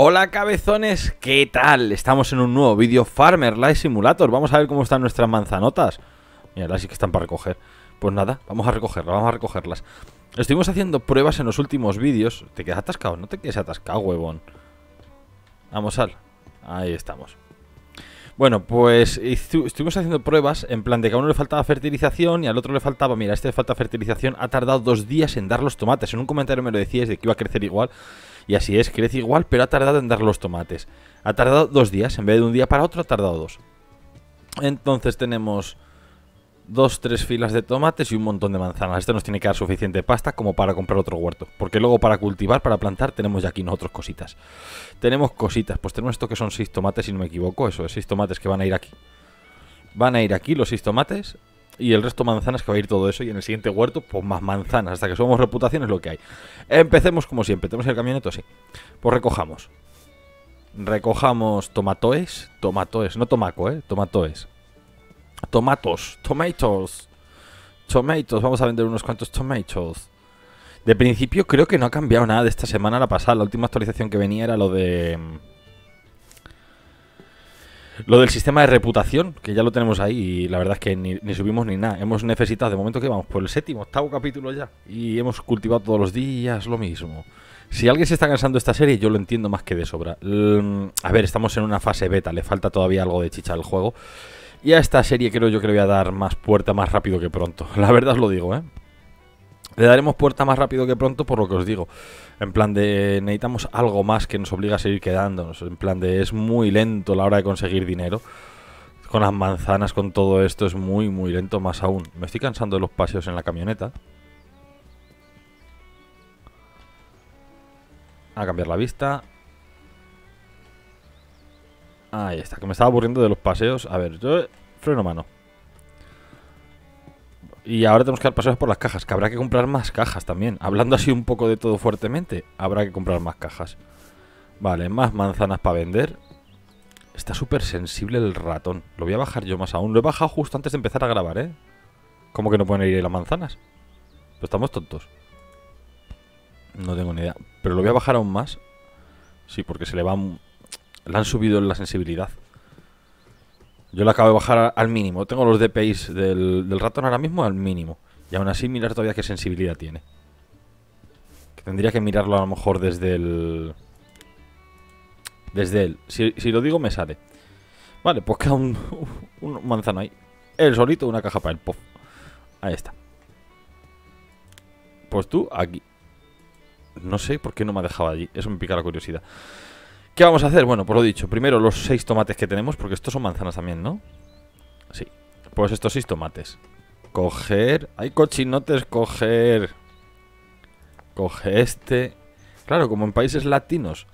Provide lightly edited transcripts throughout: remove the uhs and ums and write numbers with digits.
Hola cabezones, ¿qué tal? Estamos en un nuevo vídeo Farmer Life Simulator. Vamos a ver cómo están nuestras manzanotas. Mira, las sí que están para recoger. Pues nada, vamos a recogerlas. Estuvimos haciendo pruebas en los últimos vídeos. ¿Te quedas atascado? No te quedes atascado, huevón. Vamos al... Ahí estamos. Bueno, pues estuvimos haciendo pruebas en plan de que a uno le faltaba fertilización y al otro le faltaba... Mira, a este le falta fertilización. Ha tardado 2 días en dar los tomates. En un comentario me lo decías de que iba a crecer igual. Y así es, crece igual, pero ha tardado en dar los tomates. Ha tardado 2 días, en vez de un día para otro ha tardado 2. Entonces tenemos 2, 3 filas de tomates y un montón de manzanas. Esto nos tiene que dar suficiente pasta como para comprar otro huerto. Porque luego para cultivar, para plantar, tenemos ya aquí nosotros cositas. Tenemos cositas, pues tenemos esto que son 6 tomates, si no me equivoco. Eso es, 6 tomates que van a ir aquí. Van a ir aquí los 6 tomates... Y el resto manzanas, que va a ir todo eso. Y en el siguiente huerto, pues más manzanas. Hasta que somos reputaciones lo que hay. Empecemos como siempre. ¿Tenemos el camioneto? Sí. Pues recojamos. Recojamos tomatoes. Tomatoes. No tomaco, tomatoes. Tomatos. Tomatoes. Tomatoes. Vamos a vender unos cuantos tomatoes. De principio creo que no ha cambiado nada de esta semana la pasada. La última actualización que venía era lo de... Lo del sistema de reputación, que ya lo tenemos ahí y la verdad es que ni subimos ni nada. Hemos necesitado, de momento que vamos por el 7.º, 8.º capítulo ya. Y hemos cultivado todos los días lo mismo. Si alguien se está cansando de esta serie, yo lo entiendo más que de sobra. A ver, estamos en una fase beta, le falta todavía algo de chicha al juego. Y a esta serie creo yo que le voy a dar más puerta más rápido que pronto. La verdad os lo digo, Le daremos puerta más rápido que pronto por lo que os digo. En plan de necesitamos algo más que nos obliga a seguir quedándonos. En plan de es muy lento la hora de conseguir dinero. Con las manzanas, con todo esto es muy muy lento más aún. Me estoy cansando de los paseos en la camioneta. A cambiar la vista. Ahí está, que me estaba aburriendo de los paseos. A ver, yo freno mano. Y ahora tenemos que dar paseos por las cajas, que habrá que comprar más cajas también. Hablando así un poco de todo fuertemente, habrá que comprar más cajas. Vale, más manzanas para vender. Está súper sensible el ratón. Lo voy a bajar yo más aún. Lo he bajado justo antes de empezar a grabar, ¿Cómo que no pueden ir ahí las manzanas? Pues estamos tontos. No tengo ni idea. Pero lo voy a bajar aún más. Sí, porque se le va... Le han subido la sensibilidad. Yo la acabo de bajar al mínimo. Tengo los DPIs del ratón ahora mismo al mínimo. Y aún así mirar todavía qué sensibilidad tiene. Que tendría que mirarlo a lo mejor desde el... Desde él. Si lo digo me sale. Vale, pues queda un manzano ahí. Él solito, una caja para el pop. Ahí está. Pues tú, aquí. No sé por qué no me ha dejado allí. Eso me pica la curiosidad. ¿Qué vamos a hacer? Bueno, por lo dicho, primero los 6 tomates que tenemos, porque estos son manzanas también, ¿no? Sí, pues estos 6 tomates. Coger... ¡Ay, cochinotes! Coger... Coge este... Claro, como en países latinos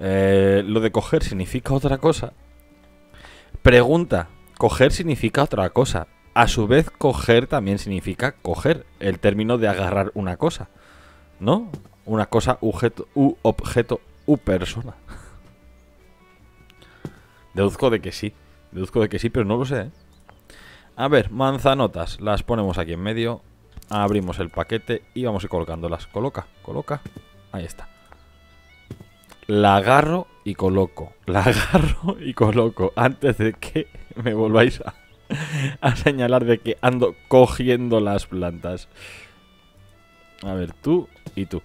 lo de coger significa otra cosa. Pregunta, coger significa otra cosa. A su vez, coger también significa coger. El término de agarrar una cosa, ¿no? Una cosa, objeto, persona. Deduzco de que sí, pero no lo sé, A ver, manzanotas. Las ponemos aquí en medio. Abrimos el paquete y vamos a ir colocándolas. Coloca. Ahí está. La agarro y coloco. Antes de que me volváis a señalar de que ando cogiendo las plantas. A ver, tú y tú.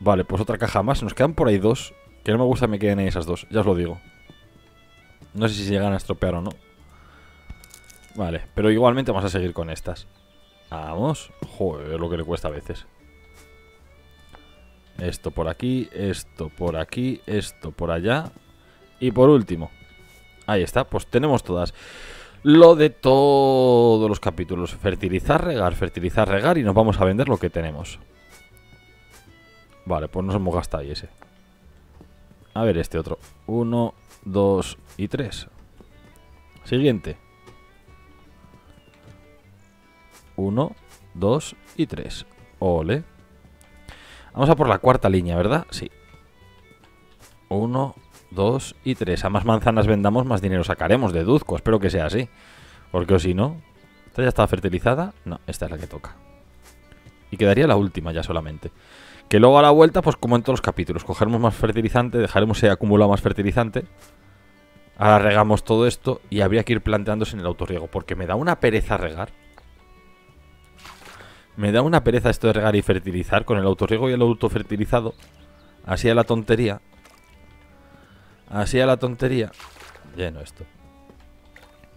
Vale, pues otra caja más. Nos quedan por ahí 2. Que no me gusta que me queden ahí esas 2. Ya os lo digo. No sé si se llegan a estropear o no. Vale, pero igualmente vamos a seguir con estas. Vamos. Joder, lo que le cuesta a veces. Esto por aquí, esto por aquí, esto por allá. Y por último. Ahí está, pues tenemos todas. Lo de todos los capítulos. Fertilizar, regar y nos vamos a vender lo que tenemos. Vale, pues nos hemos gastado ahí ese. A ver este otro. 1, 2 y 3. Siguiente. 1, 2 y 3. Ole. Vamos a por la cuarta línea, ¿verdad? Sí. 1, 2 y 3. A más manzanas vendamos, más dinero sacaremos, deduzco. Espero que sea así. Porque si no... ¿Esta ya está fertilizada? No, esta es la que toca. Y quedaría la última ya solamente. Que luego a la vuelta, pues como en todos los capítulos, cogeremos más fertilizante, dejaremos acumulado más fertilizante. Ahora regamos todo esto y habría que ir planteándose en el autorriego, porque me da una pereza regar. Me da una pereza esto de regar y fertilizar con el autorriego y el autofertilizado. Así a la tontería. Así a la tontería. Lleno esto.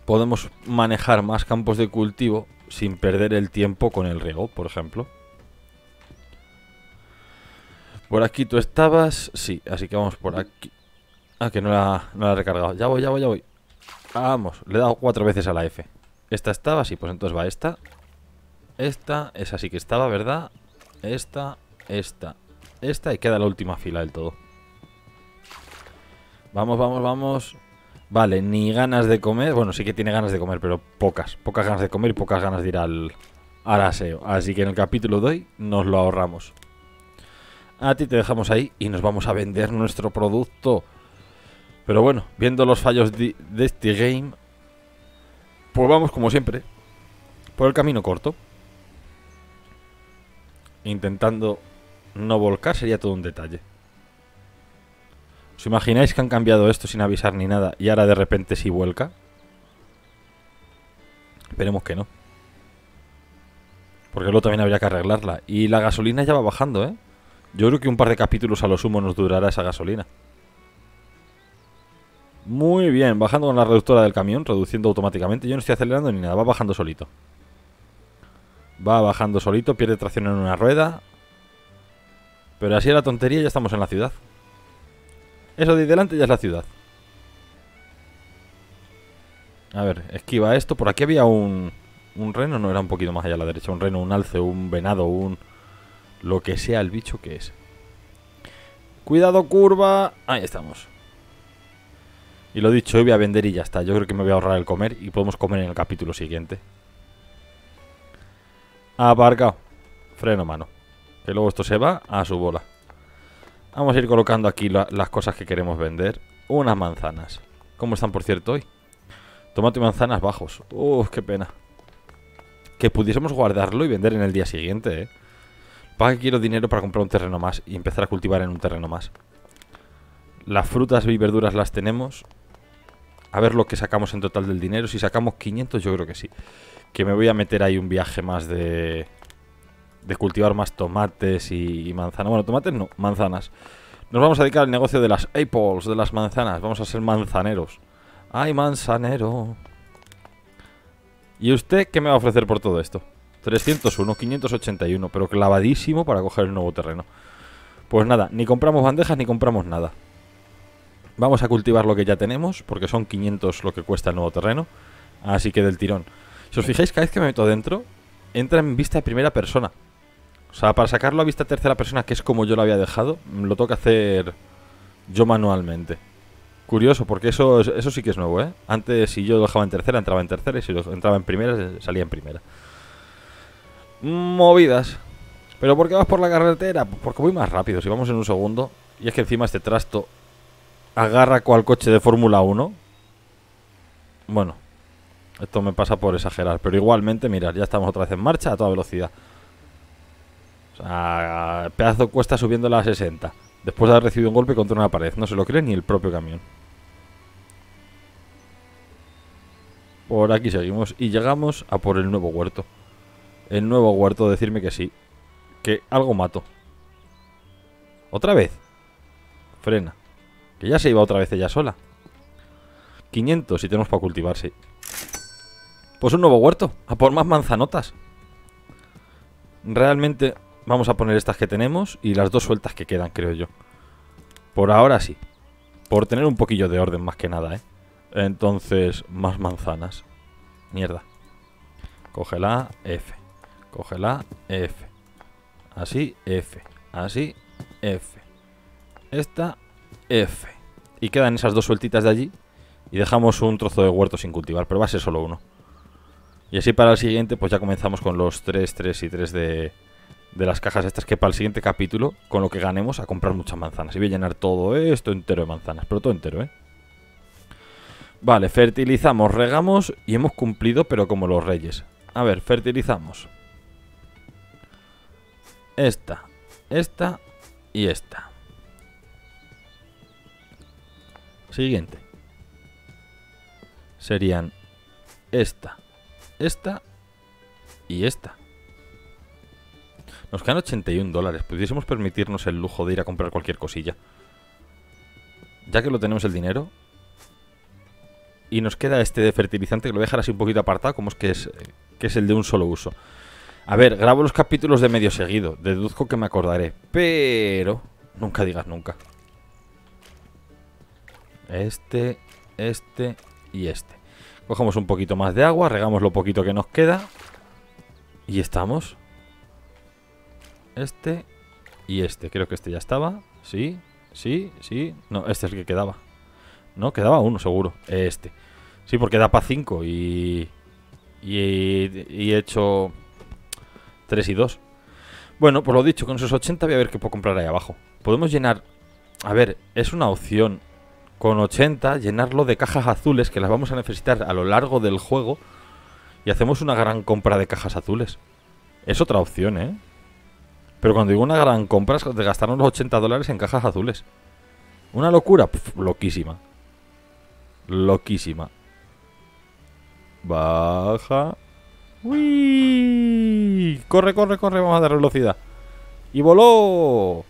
Podemos manejar más campos de cultivo sin perder el tiempo con el riego, por ejemplo. Por aquí tú estabas, sí, así que vamos por aquí. Ah, que no la he recargado. Ya voy, ya voy, ya voy. Vamos, le he dado 4 veces a la F. Esta estaba, sí, pues entonces va esta. Esta, esa sí que estaba, ¿verdad? Esta, esta, esta y queda la última fila del todo. Vamos, vamos, vamos. Vale, ni ganas de comer. Bueno, sí que tiene ganas de comer, pero pocas. Pocas ganas de comer y pocas ganas de ir al aseo. Así que en el capítulo de hoy nos lo ahorramos. A ti te dejamos ahí y nos vamos a vender nuestro producto. Pero bueno, viendo los fallos de este game, pues vamos como siempre por el camino corto, intentando no volcar. Sería todo un detalle. ¿Os imagináis que han cambiado esto sin avisar ni nada y ahora de repente sí vuelca? Esperemos que no, porque luego también habría que arreglarla. Y la gasolina ya va bajando, ¿eh? Yo creo que un par de capítulos a lo sumo nos durará esa gasolina. Muy bien, bajando con la reductora del camión, reduciendo automáticamente. Yo no estoy acelerando ni nada, va bajando solito. Va bajando solito, pierde tracción en una rueda. Pero así era tontería, ya estamos en la ciudad. Eso de ahí delante ya es la ciudad. A ver, esquiva esto. Por aquí había un reno, no, era un poquito más allá a la derecha. Un reno, un alce, un venado, un... lo que sea el bicho que es. Cuidado, curva. Ahí estamos. Y lo dicho, hoy voy a vender y ya está. Yo creo que me voy a ahorrar el comer y podemos comer en el capítulo siguiente. Aparcado. Freno mano, que luego esto se va a su bola. Vamos a ir colocando aquí las cosas que queremos vender. Unas manzanas. ¿Cómo están, por cierto, hoy? Tomate y manzanas bajos. Uf, qué pena. Que pudiésemos guardarlo y vender en el día siguiente, ¿eh? Para que quiero dinero para comprar un terreno más y empezar a cultivar en un terreno más. Las frutas y verduras las tenemos. A ver lo que sacamos en total del dinero. Si sacamos 500, yo creo que sí. Que me voy a meter ahí un viaje más de cultivar más tomates y manzanas. Bueno, tomates no, manzanas. Nos vamos a dedicar al negocio de las apples, de las manzanas. Vamos a ser manzaneros. ¡Ay, manzanero! ¿Y usted qué me va a ofrecer por todo esto? 301, 581, pero clavadísimo para coger el nuevo terreno. Pues nada, ni compramos bandejas ni compramos nada. Vamos a cultivar lo que ya tenemos, porque son 500 lo que cuesta el nuevo terreno. Así que del tirón. Si os fijáis, cada vez que me meto dentro, entra en vista de primera persona. O sea, para sacarlo a vista de tercera persona, que es como yo lo había dejado, lo tengo que hacer yo manualmente. Curioso, porque eso sí que es nuevo, ¿eh? Antes, si yo lo dejaba en tercera, entraba en tercera, y si lo entraba en primera, salía en primera. Movidas. ¿Pero por qué vas por la carretera? Porque voy más rápido, si vamos en un segundo. Y es que encima este trasto agarra cual coche de Fórmula 1. Bueno, esto me pasa por exagerar, pero igualmente, mirad, ya estamos otra vez en marcha a toda velocidad. O sea, pedazo cuesta subiendo la 60 después de haber recibido un golpe contra una pared. No se lo cree ni el propio camión. Por aquí seguimos y llegamos a por el nuevo huerto. El nuevo huerto, decirme que sí. Que algo mato. ¿Otra vez? Frena. Que ya se iba otra vez ella sola. 500 si tenemos para cultivarse. Pues un nuevo huerto. A por más manzanotas. Realmente vamos a poner estas que tenemos y las 2 sueltas que quedan, creo yo. Por ahora sí. Por tener un poquillo de orden más que nada, ¿eh? Entonces, más manzanas. Mierda. Cógela, F. Cógela, F. Así, F. Así, F. Esta, F. Y quedan esas 2 sueltitas de allí. Y dejamos un trozo de huerto sin cultivar, pero va a ser solo uno. Y así para el siguiente, pues ya comenzamos con los 3 y 3 de las cajas estas. Que para el siguiente capítulo, con lo que ganemos, a comprar muchas manzanas. Y voy a llenar todo esto entero de manzanas, pero todo entero, ¿eh? Vale, fertilizamos, regamos y hemos cumplido, pero como los reyes. A ver, fertilizamos. Esta, esta y esta. Siguiente. Serían esta, esta y esta. Nos quedan $81. Pudiésemos permitirnos el lujo de ir a comprar cualquier cosilla. Ya que lo tenemos el dinero. Y nos queda este de fertilizante, que lo voy a dejar así un poquito apartado, como es que es el de un solo uso. A ver, grabo los capítulos de medio seguido. Deduzco que me acordaré. Pero nunca digas nunca. Este, este y este. Cogemos un poquito más de agua, regamos lo poquito que nos queda. Y estamos. Este y este. Creo que este ya estaba. Sí, sí, sí. No, este es el que quedaba. No, quedaba uno seguro. Este. Sí, porque da para 5 y he hecho 3 y 2. Bueno, pues lo dicho, con esos 80 voy a ver qué puedo comprar ahí abajo. Podemos llenar... A ver, es una opción. Con 80 llenarlo de cajas azules, que las vamos a necesitar a lo largo del juego. Y hacemos una gran compra de cajas azules. Es otra opción, ¿eh? Pero cuando digo una gran compra es de gastarnos los $80 en cajas azules. Una locura. Pff, loquísima. Loquísima. Baja. ¡Uy! Corre, corre, corre. Vamos a dar velocidad. ¡Y voló!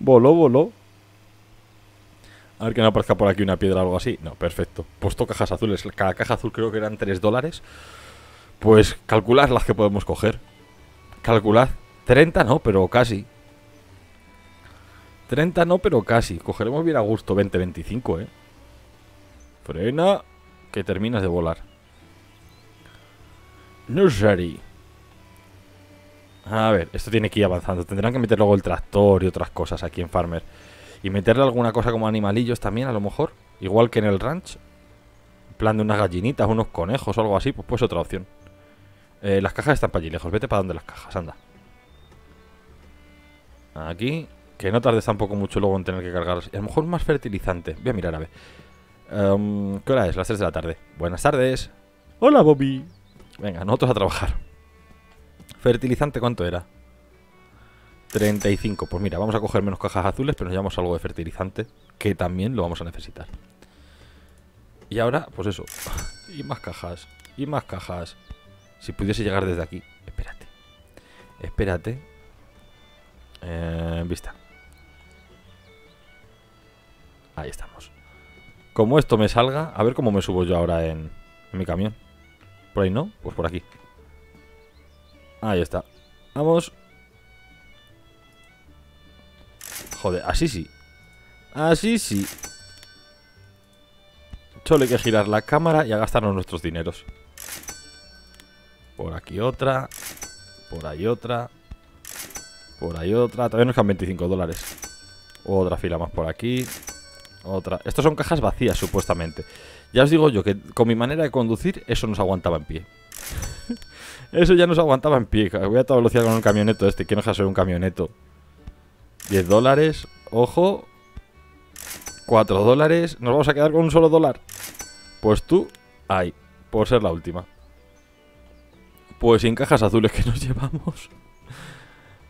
Voló, voló. A ver que no aparezca por aquí una piedra o algo así. No, perfecto. Puesto cajas azules. Cada caja azul creo que eran $3. Pues calculad las que podemos coger. Calculad. 30 no, pero casi. 30 no, pero casi. Cogeremos bien a gusto. 20, 25, ¿eh? Frena, que terminas de volar. Nursery. A ver, esto tiene que ir avanzando. Tendrán que meter luego el tractor y otras cosas aquí en Farmer. Y meterle alguna cosa como animalillos también, a lo mejor. Igual que en el ranch. En plan de unas gallinitas, unos conejos o algo así. Pues otra opción. Las cajas están para allí lejos. Vete para donde las cajas, anda. Aquí... Que no tardes tampoco mucho luego en tener que cargar. A lo mejor más fertilizante. Voy a mirar a ver. ¿Qué hora es? Las 3 de la tarde. Buenas tardes. Hola, Bobby. Venga, nosotros a trabajar. ¿Fertilizante cuánto era? 35. Pues mira, vamos a coger menos cajas azules, pero nos llevamos algo de fertilizante, que también lo vamos a necesitar. Y ahora, pues eso. Y más cajas. Y más cajas. Si pudiese llegar desde aquí. Espérate. Espérate. Vista. Ahí estamos. Como esto me salga, a ver cómo me subo yo ahora en mi camión. ¿Por ahí no? Pues por aquí. Ahí está. Vamos. Joder, así sí. Así sí. Solo hay que girar la cámara y a gastarnos nuestros dineros. Por aquí otra. Por ahí otra. Por ahí otra. Todavía nos quedan $25. Otra fila más por aquí. Otra. Estos son cajas vacías, supuestamente. Ya os digo yo que con mi manera de conducir, eso nos aguantaba en pie. Eso ya nos aguantaba en pie. Voy a toda velocidad con un camioneto este. ¿Quién nos va a ser un camioneto? $10. Ojo. $4. Nos vamos a quedar con un solo $. Pues tú, ahí. Por ser la última. Pues sin cajas azules que nos llevamos.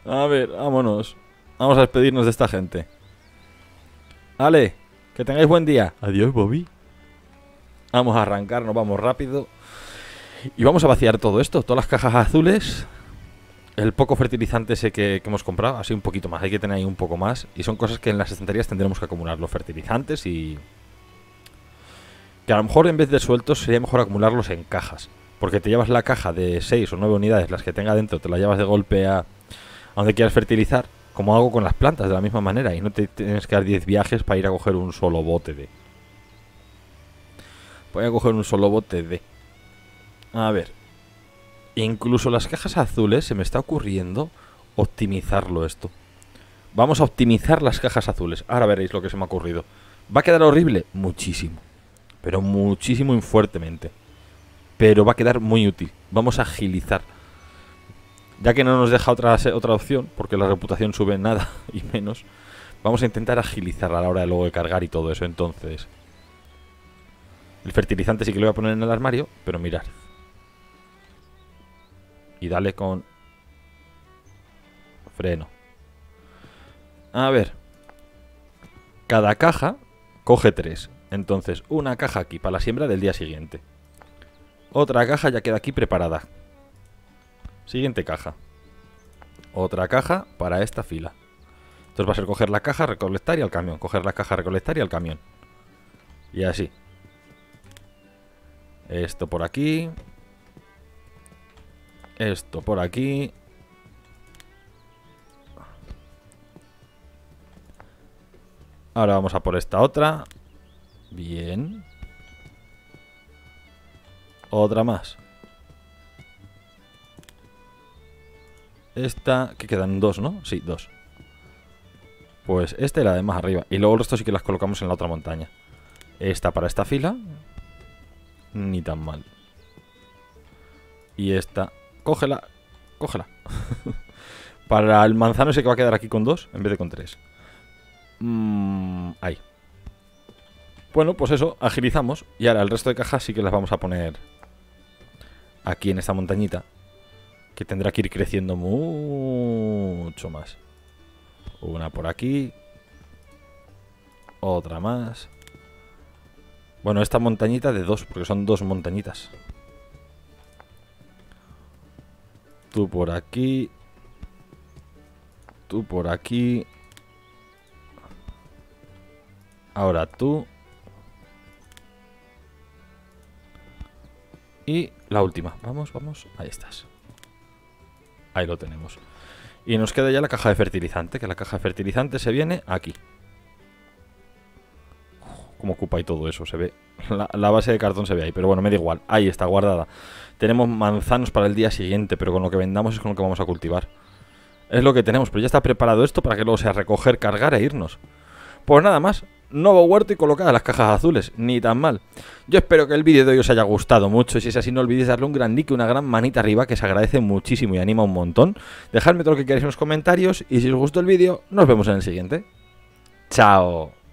A ver, vámonos. Vamos a despedirnos de esta gente. Ale, que tengáis buen día. Adiós, Bobby. Vamos a arrancar, nos vamos rápido. Y vamos a vaciar todo esto. Todas las cajas azules. El poco fertilizante ese que hemos comprado. Así un poquito más, hay que tener ahí un poco más. Y son cosas que en las estanterías tendremos que acumular. Los fertilizantes y... Que a lo mejor en vez de sueltos sería mejor acumularlos en cajas. Porque te llevas la caja de 6 o 9 unidades, las que tenga dentro, te la llevas de golpe a donde quieras fertilizar, como hago con las plantas, de la misma manera. Y no te tienes que dar 10 viajes para ir a coger un solo bote de... Voy a coger un solo bote de... A ver... Incluso las cajas azules, se me está ocurriendo optimizarlo esto. Vamos a optimizar las cajas azules. Ahora veréis lo que se me ha ocurrido. ¿Va a quedar horrible? Muchísimo. Pero muchísimo y fuertemente. Pero va a quedar muy útil. Vamos a agilizar. Ya que no nos deja otra opción, porque la reputación sube nada y menos, vamos a intentar agilizar a la hora de luego de cargar y todo eso. Entonces, el fertilizante sí que lo voy a poner en el armario, pero mirad. Y dale con freno. A ver. Cada caja coge 3. Entonces, una caja aquí para la siembra del día siguiente. Otra caja ya queda aquí preparada. Siguiente caja. Otra caja para esta fila. Entonces va a ser coger la caja, recolectar y al camión. Coger la caja, recolectar y al camión. Y así. Esto por aquí. Esto por aquí. Ahora vamos a por esta otra. Bien. Otra más. Esta, que quedan 2, ¿no? Sí, 2. Pues esta y la de más arriba. Y luego el resto sí que las colocamos en la otra montaña. Esta para esta fila. Ni tan mal. Y esta. Cógela. Cógela. Para el manzano ese que va a quedar aquí con 2 en vez de con 3. Ahí. Bueno, pues eso, agilizamos. Y ahora el resto de cajas sí que las vamos a poner aquí en esta montañita, que tendrá que ir creciendo mucho más. Una por aquí. Otra más. Bueno, esta montañita de 2, porque son 2 montañitas. Tú por aquí. Tú por aquí. Ahora tú. Y la última. Vamos, vamos. Ahí estás. Ahí lo tenemos. Y nos queda ya la caja de fertilizante. Que la caja de fertilizante se viene aquí. Cómo ocupa y todo eso. Se ve. La base de cartón se ve ahí. Pero bueno, me da igual. Ahí está guardada. Tenemos manzanos para el día siguiente. Pero con lo que vendamos es con lo que vamos a cultivar. Es lo que tenemos. Pero ya está preparado esto para que luego sea recoger, cargar e irnos. Pues nada más. Nuevo huerto y colocadas las cajas azules. Ni tan mal. Yo espero que el vídeo de hoy os haya gustado mucho. Y si es así, no olvidéis darle un gran like, una gran manita arriba, que se agradece muchísimo y anima un montón. Dejadme todo lo que queráis en los comentarios. Y si os gustó el vídeo, nos vemos en el siguiente. Chao.